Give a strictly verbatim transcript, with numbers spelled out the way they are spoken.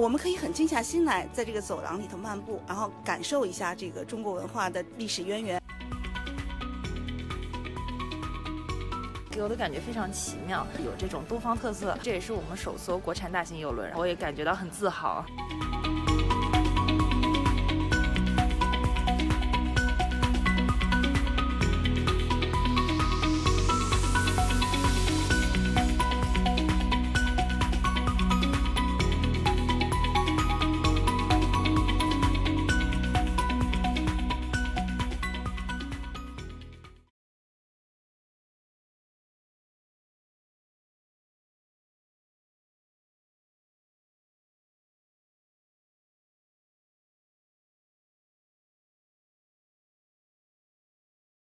我们可以很静下心来，在这个走廊里头漫步，然后感受一下这个中国文化的历史渊源。 给我的感觉非常奇妙，有这种东方特色，这也是我们首艘国产大型邮轮，我也感觉到很自豪。